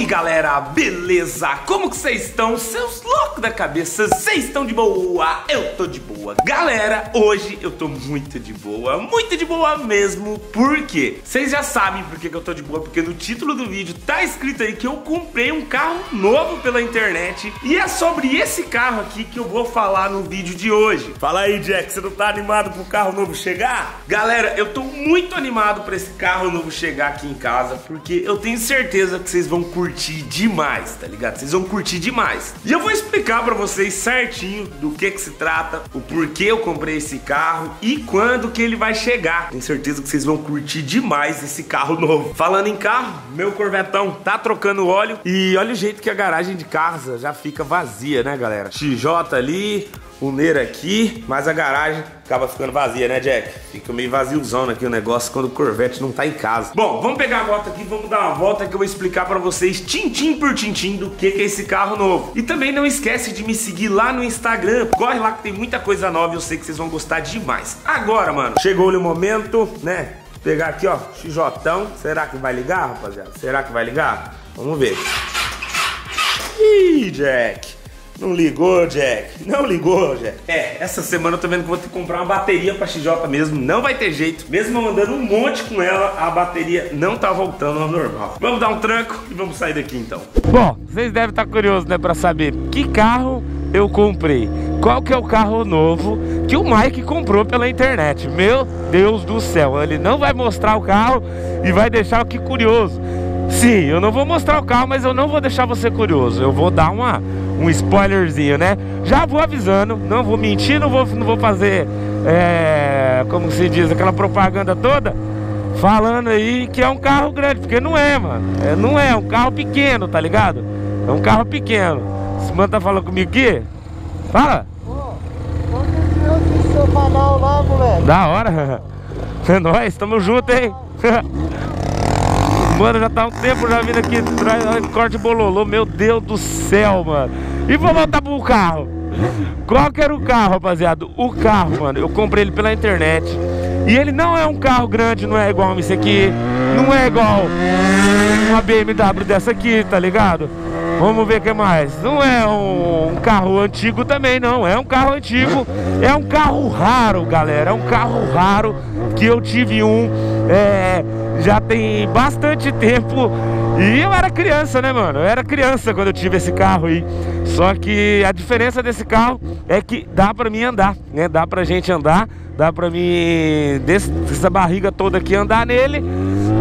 Aí galera, beleza? Como que vocês estão? Seus loucos da cabeça, vocês estão de boa? Eu tô de boa. Galera, hoje eu tô muito de boa mesmo. Por quê? Vocês já sabem por que eu tô de boa, porque no título do vídeo tá escrito aí que eu comprei um carro novo pela internet e é sobre esse carro aqui que eu vou falar no vídeo de hoje. Fala aí, Jack, você não tá animado pro carro novo chegar? Galera, eu tô muito animado pra esse carro novo chegar aqui em casa, porque eu tenho certeza que vocês vão curtir demais, tá ligado? Vocês vão curtir demais. E eu vou explicar pra vocês certinho do que se trata, o porquê eu comprei esse carro e quando que ele vai chegar. Tenho certeza que vocês vão curtir demais esse carro novo. Falando em carro, meu Corvetão tá trocando óleo e olha o jeito que a garagem de casa já fica vazia, né, galera? XJ ali, uneira aqui, mas a garagem acaba ficando vazia, né, Jack? Fica meio vaziozão aqui o negócio quando o Corvette não tá em casa. Bom, vamos pegar a moto aqui, vamos dar uma volta que eu vou explicar pra vocês tintim por tintim do que é esse carro novo. E também não esquece de me seguir lá no Instagram, corre lá que tem muita coisa nova e eu sei que vocês vão gostar demais. Agora, mano, chegou-lhe o momento, né? Pegar aqui, ó, XJão. Será que vai ligar, rapaziada? Será que vai ligar? Vamos ver. Ih, Jack. Não ligou, Jack. Não ligou, Jack. É, essa semana eu tô vendo que vou ter que comprar uma bateria pra XJ mesmo. Não vai ter jeito. Mesmo eu andando um monte com ela, a bateria não tá voltando ao normal. Vamos dar um tranco e vamos sair daqui então. Bom, vocês devem estar curiosos, né, pra saber que carro eu comprei. Qual que é o carro novo que o Mike comprou pela internet. Meu Deus do céu. Ele não vai mostrar o carro e vai deixar o que curioso. Sim, eu não vou mostrar o carro, mas eu não vou deixar você curioso. Eu vou dar um spoilerzinho, né? Já vou avisando, não vou mentir, não vou fazer, como se diz, aquela propaganda toda, falando aí que é um carro grande, porque não é, mano. É, não é, é um carro pequeno, tá ligado? É um carro pequeno. Esse mano tá falando comigo aqui? Fala! Ô, quantos do seu canal lá, moleque? Da hora! É nóis, tamo junto, hein? Mano, já tá um tempo já vindo aqui atrás, corte bololô, meu Deus do céu, mano. E vou voltar pro carro. Qual que era o carro, rapaziada? O carro, mano, eu comprei ele pela internet. E ele não é um carro grande, não é igual esse aqui. Não é igual uma BMW dessa aqui, tá ligado? Vamos ver o que mais. Não é um carro antigo também, não. É um carro antigo, é um carro raro, galera. É um carro raro que eu tive já tem bastante tempo. E eu era criança, né, mano? Eu era criança quando eu tive esse carro aí. Só que a diferença desse carro é que dá pra mim andar, né? Dá pra gente andar, dá pra mim dessa barriga toda aqui andar nele.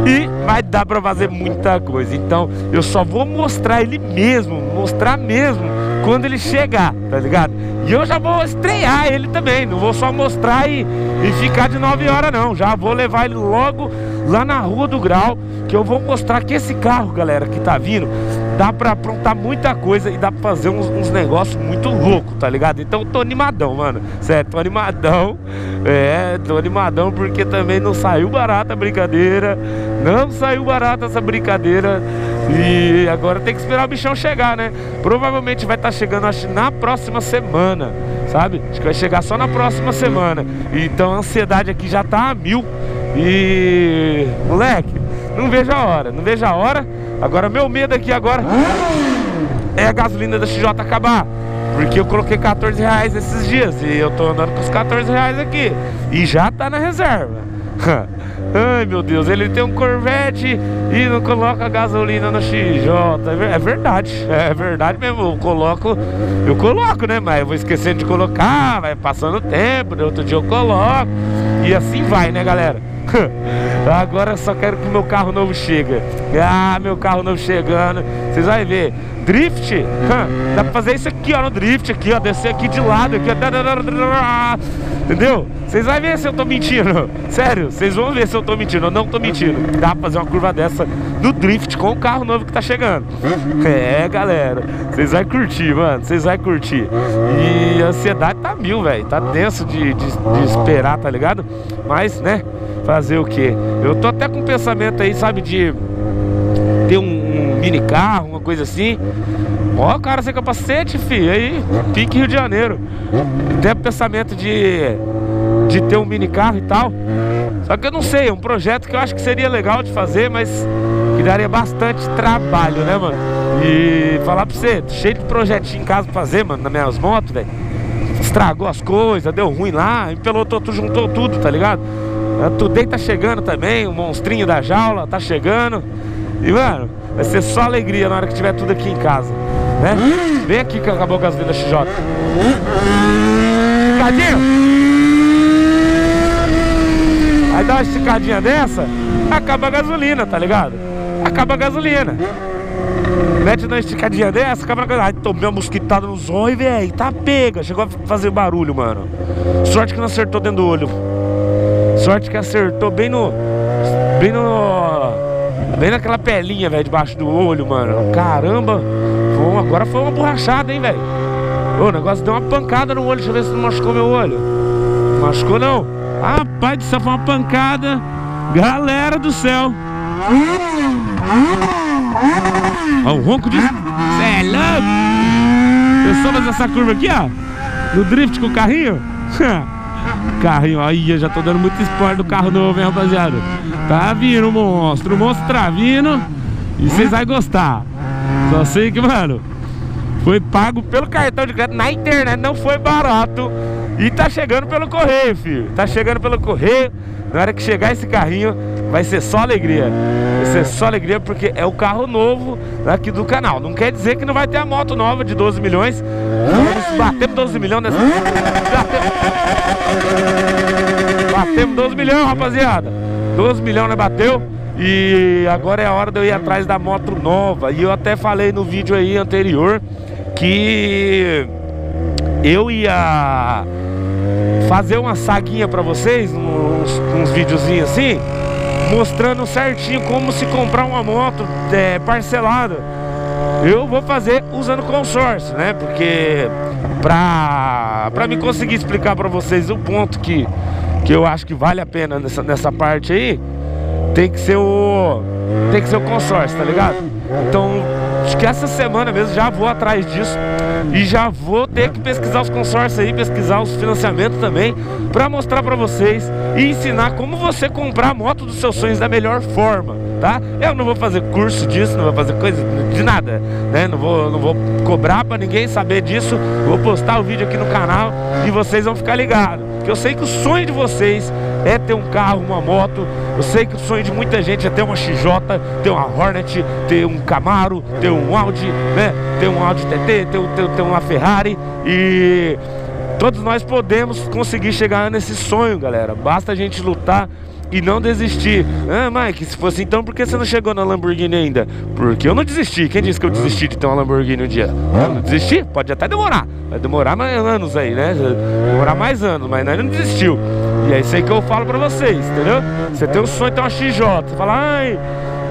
E vai dar pra fazer muita coisa. Então eu só vou mostrar ele mesmo, mostrar mesmo quando ele chegar, tá ligado? E eu já vou estrear ele também. Não vou só mostrar e ficar de 9 horas, não. Já vou levar ele logo lá na Rua do Grau, que eu vou mostrar que esse carro, galera, que tá vindo, dá pra aprontar muita coisa e dá pra fazer uns negócios muito loucos, tá ligado? Então eu tô animadão, mano. Certo, tô animadão. É, tô animadão porque também não saiu barata a brincadeira. Não saiu barata essa brincadeira. E agora tem que esperar o bichão chegar, né? Provavelmente vai estar chegando, acho, na próxima semana, sabe? Acho que vai chegar só na próxima semana. Então a ansiedade aqui já tá a mil. E... moleque, não vejo a hora, não vejo a hora. Agora meu medo aqui agora é a gasolina da XJ acabar. Porque eu coloquei 14 reais esses dias e eu tô andando com os 14 reais aqui e já tá na reserva. Ai, meu Deus, ele tem um Corvette e não coloca gasolina no XJ. É verdade mesmo. Eu coloco, né? Mas eu vou esquecendo de colocar, vai passando o tempo, no outro dia eu coloco. E assim vai, né, galera? Agora eu só quero que o meu carro novo chegue. Ah, meu carro novo chegando. Vocês vão ver. Drift, dá pra fazer isso aqui, ó, no drift aqui, ó, descer aqui de lado aqui, ó. Entendeu? Vocês vão ver se eu tô mentindo. Sério, vocês vão ver se eu tô mentindo. Eu não tô mentindo. Dá pra fazer uma curva dessa do drift com o carro novo que tá chegando. É, galera, vocês vão curtir, mano. Vocês vão curtir. E a ansiedade tá mil, velho. Tá tenso de esperar, tá ligado? Mas, né, fazer o quê? Eu tô até com um pensamento aí, sabe, de ter um mini carro, uma coisa assim. Ó, o cara sem capacete, filho. Aí, pique Rio de Janeiro. Tem o pensamento de ter um mini carro e tal. Só que eu não sei, é um projeto que eu acho que seria legal de fazer, mas que daria bastante trabalho, né, mano? E falar pra você, cheio de projetinho em casa pra fazer, mano, nas minhas motos, velho. Estragou as coisas, deu ruim lá, empelotou tudo, juntou tudo, tá ligado? A Today tá chegando também, o monstrinho da jaula tá chegando. E, mano, vai ser só alegria na hora que tiver tudo aqui em casa, né? Vem aqui que acabou a gasolina da XJ. Esticadinho! Aí dá uma esticadinha dessa, acaba a gasolina, tá ligado? Acaba a gasolina. Mete uma esticadinha dessa, acaba a gasolina. Ai, tomei uma mosquitada no zóio, velho. Tá pega. Chegou a fazer barulho, mano. Sorte que não acertou dentro do olho. Sorte que acertou bem naquela pelinha, velho, debaixo do olho, mano. Caramba. Agora foi uma borrachada, hein, velho. O negócio deu uma pancada no olho. Deixa eu ver se não machucou meu olho. Não machucou, não. Rapaz do céu, foi uma pancada. Galera do céu. Ó, o ronco de... Cê é louco. Pessoal, mas essa curva aqui, ó, no drift com o carrinho. Carrinho, aí eu já tô dando muito spoiler do carro novo, hein, rapaziada. Tá vindo o monstro tá vindo. E vocês vão gostar. Só sei que, mano, foi pago pelo cartão de crédito na internet, não foi barato. E tá chegando pelo correio, filho. Tá chegando pelo correio. Na hora que chegar esse carrinho, vai ser só alegria. Vai ser só alegria porque é o carro novo aqui do canal. Não quer dizer que não vai ter a moto nova de 12 milhões. Vamos bater 12 milhões nessa... Batemos 12 milhões, rapaziada. 12 milhões, né, bateu. E agora é a hora de eu ir atrás da moto nova. E eu até falei no vídeo aí anterior que eu ia fazer uma saguinha pra vocês, uns videozinhos assim, mostrando certinho como se comprar uma moto parcelada. Eu vou fazer usando consórcio, né? Porque pra me conseguir explicar pra vocês o ponto que eu acho que vale a pena nessa parte aí, tem que ser o consórcio, tá ligado? Então, acho que essa semana mesmo já vou atrás disso e já vou ter que pesquisar os consórcios aí, pesquisar os financiamentos também, pra mostrar pra vocês e ensinar como você comprar a moto dos seus sonhos da melhor forma, tá? Eu não vou fazer curso disso, não vou fazer coisa de nada, né? Não vou cobrar pra ninguém saber disso. Vou postar o vídeo aqui no canal e vocês vão ficar ligados, que eu sei que o sonho de vocês é ter um carro, uma moto. Eu sei que o sonho de muita gente é ter uma XJ, ter uma Hornet, ter um Camaro, ter um Audi, né? Ter um Audi TT, ter uma Ferrari. E todos nós podemos conseguir chegar nesse sonho, galera. Basta a gente lutar e não desistir. Ah, Mike, se fosse então, por que você não chegou na Lamborghini ainda? Porque eu não desisti. Quem disse que eu desisti de ter uma Lamborghini um dia? Eu não desisti? Pode até demorar. Vai demorar mais anos aí, né? Vai demorar mais anos, mas nós não desistiu. E é isso aí que eu falo pra vocês, entendeu? Você tem um sonho, tem uma XJ. Você fala, ai,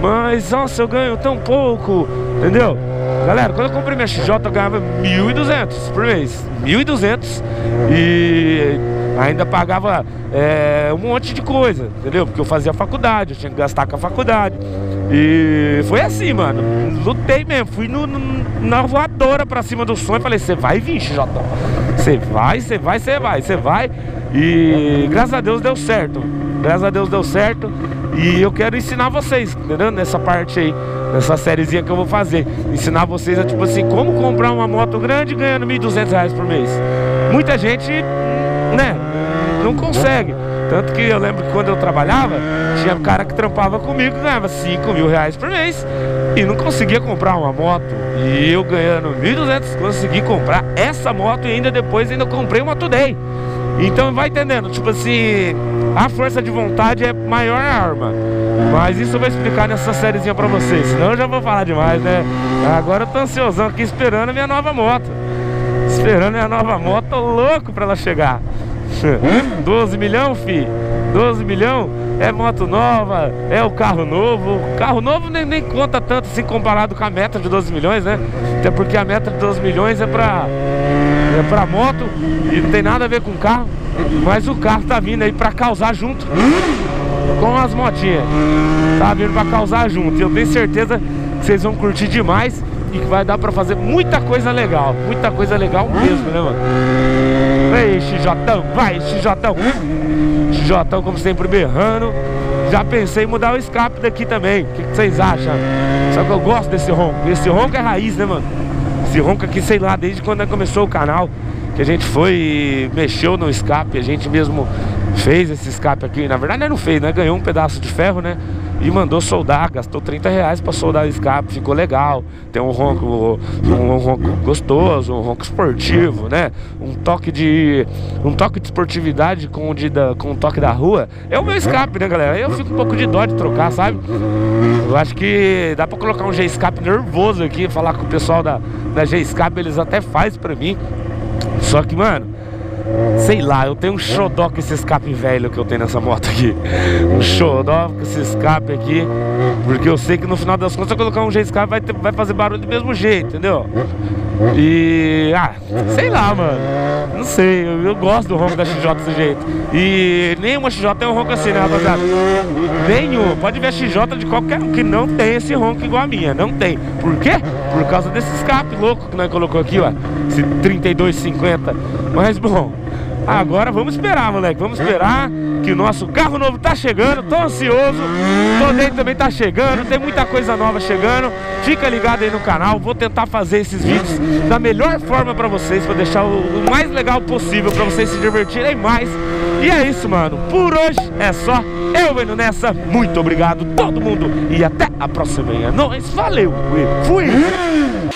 mas nossa, eu ganho tão pouco, entendeu? Galera, quando eu comprei minha XJ, eu ganhava 1.200 por mês. 1.200 e ainda pagava um monte de coisa, entendeu? Porque eu fazia faculdade, eu tinha que gastar com a faculdade. E foi assim, mano. Lutei mesmo, fui na voadora pra cima do sonho. Falei, você vai vir, XJ. Você vai, você vai, você vai, você vai. E graças a Deus deu certo. Graças a Deus deu certo. E eu quero ensinar vocês, entendeu? Nessa parte aí, nessa sériezinha que eu vou fazer, ensinar vocês, tipo assim, como comprar uma moto grande ganhando R$ 1.200 por mês. Muita gente, né, não consegue. Tanto que eu lembro que quando eu trabalhava, tinha um cara que trampava comigo, ganhava R$ 5.000 por mês e não conseguia comprar uma moto. E eu ganhando R$ 1.200 consegui comprar essa moto e ainda depois ainda comprei uma Today. Então vai entendendo, tipo assim, a força de vontade é maior a arma. Mas isso eu vou explicar nessa sériezinha pra vocês, senão eu já vou falar demais, né? Agora eu tô ansiosão aqui esperando a minha nova moto. Esperando a minha nova moto, louco pra ela chegar. 12 milhões, fi. 12 milhões é moto nova, é o carro novo. O carro novo nem conta tanto assim comparado com a meta de 12 milhões, né? Até porque a meta de 12 milhões é pra moto e não tem nada a ver com carro. Mas o carro tá vindo aí pra causar junto com as motinhas. Tá vindo pra causar junto. E eu tenho certeza que vocês vão curtir demais e que vai dar pra fazer muita coisa legal. Muita coisa legal mesmo, né, mano? Ei, XJ, vai, XJ. XJ, como sempre, berrando. Já pensei em mudar o escape daqui também. O que que vocês acham? Só que eu gosto desse ronco. Esse ronco é raiz, né, mano? Esse ronco aqui, sei lá, desde quando começou o canal, que a gente foi, mexeu no escape, a gente mesmo fez esse escape aqui. Na verdade, não fez, né? Ganhou um pedaço de ferro, né? E mandou soldar, gastou 30 reais pra soldar o escape, ficou legal. Tem um ronco gostoso, um ronco esportivo, né? Um toque de esportividade com o toque da rua. É o meu escape, né, galera? Eu fico um pouco de dó de trocar, sabe? Eu acho que dá pra colocar um G-Scape nervoso aqui, falar com o pessoal da G-Scape, eles até fazem pra mim. Só que, mano, sei lá, eu tenho um xodó com esse escape velho que eu tenho nessa moto aqui. Um xodó com esse escape aqui. Porque eu sei que no final das contas, se eu colocar um G-Scape, vai fazer barulho do mesmo jeito, entendeu? E... ah, sei lá, mano. Não sei, eu gosto do ronco da XJ desse jeito. E nenhuma XJ tem um ronco assim, né, rapaziada? Nenhum. Pode ver a XJ de qualquer um que não tem esse ronco igual a minha. Não tem. Por quê? Por causa desse escape louco que nós colocou aqui, ó. Esse 3250. Mas, bom, agora vamos esperar, moleque. Vamos esperar que o nosso carro novo tá chegando. Tô ansioso. Tô dentro também tá chegando. Tem muita coisa nova chegando. Fica ligado aí no canal. Vou tentar fazer esses vídeos da melhor forma pra vocês, pra deixar o mais legal possível, pra vocês se divertirem mais. E é isso, mano. Por hoje é só. Eu vendo nessa. Muito obrigado todo mundo. E até a próxima. É nóis. Valeu. Fui.